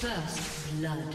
First blood.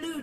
Blue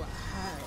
a hide.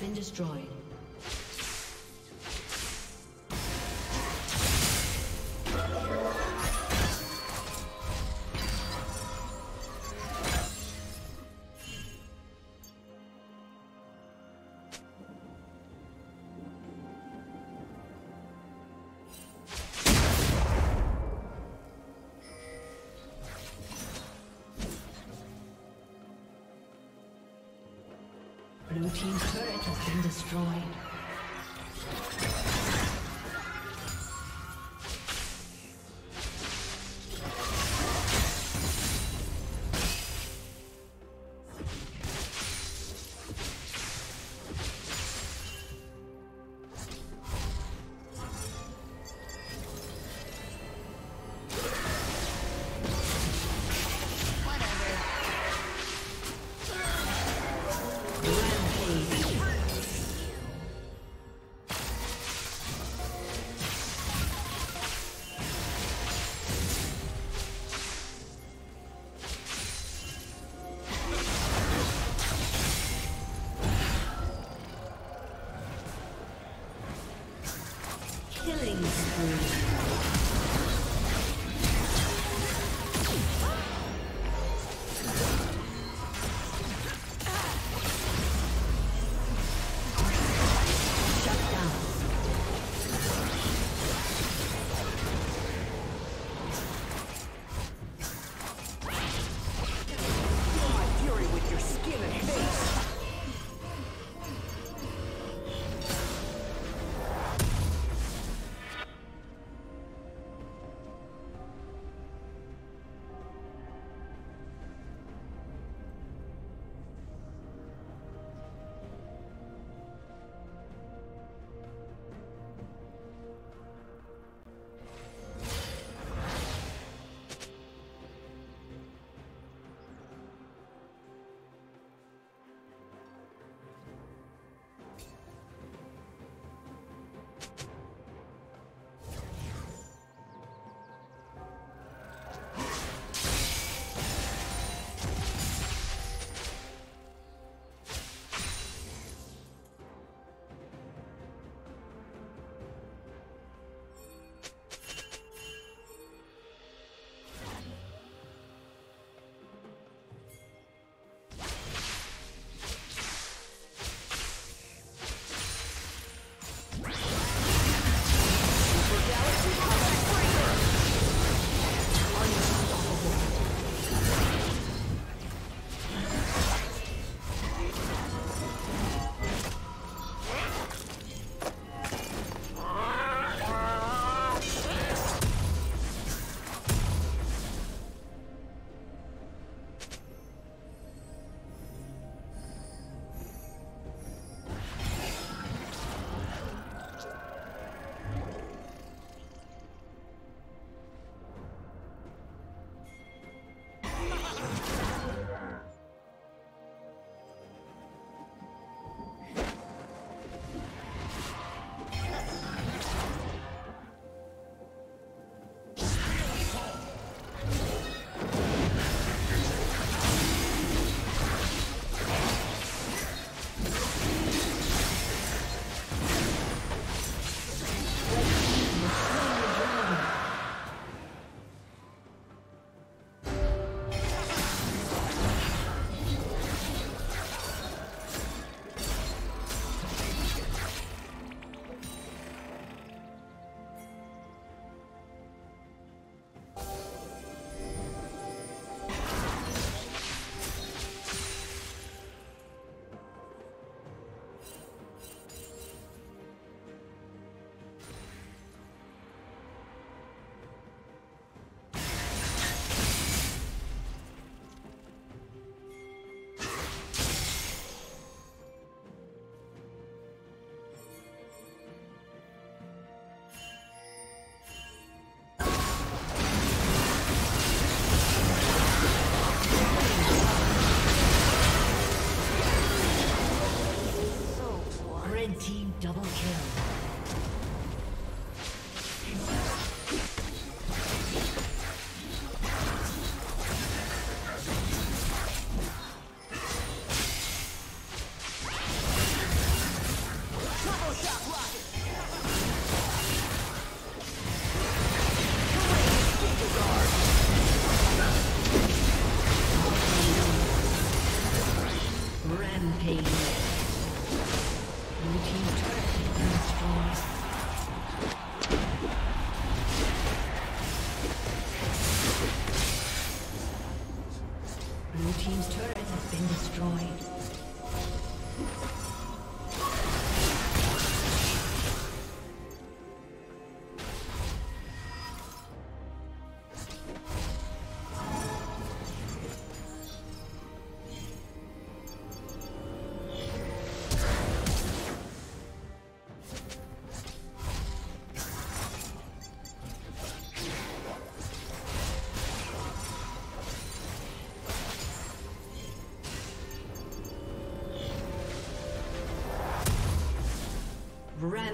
Been destroyed. Blue team's turret has been destroyed.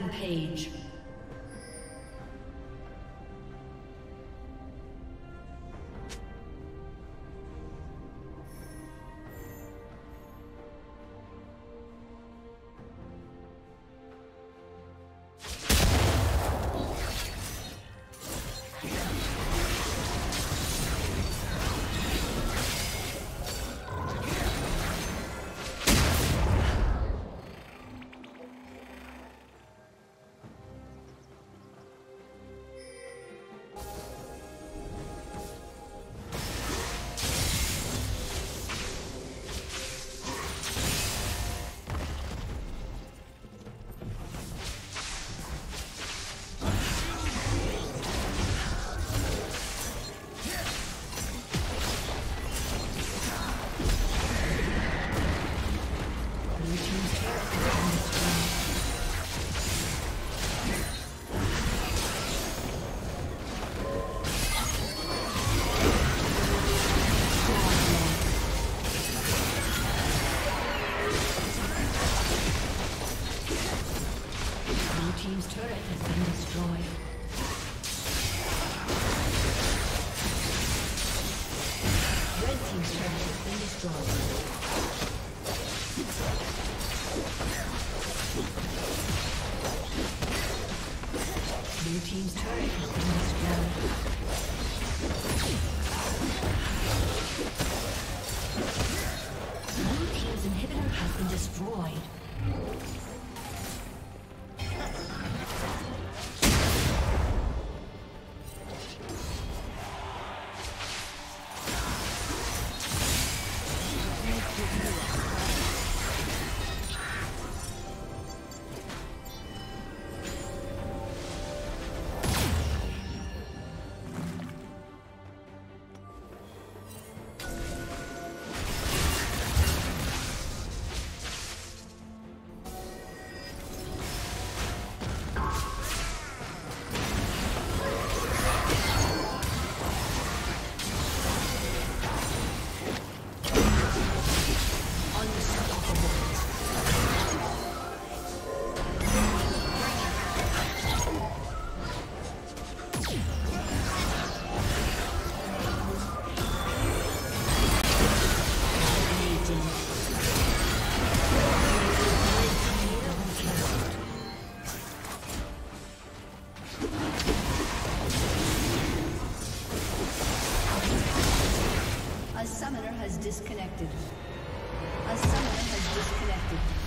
Rampage. Disconnected. A summoner has disconnected.